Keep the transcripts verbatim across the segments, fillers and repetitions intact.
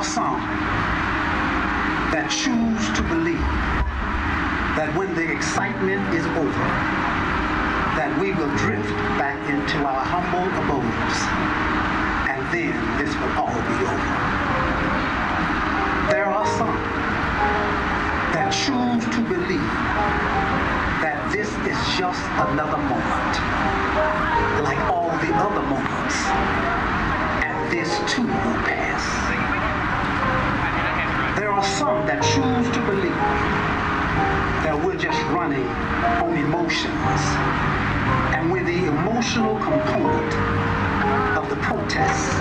are some that choose to believe that when the excitement is over, that we will drift back into our humble abodes, and then this will all be over. There are some that choose to believe that this is just another moment, like all the other moments, and this too will pass. There are some that choose to believe that we're just running on emotions, and we're the emotional component of the protests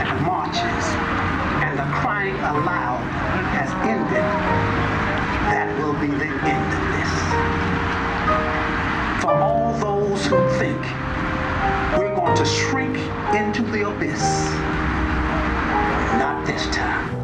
and the marches and the crying aloud has ended. That will be the end of this. For all those who think we're going to shrink into the abyss, not this time.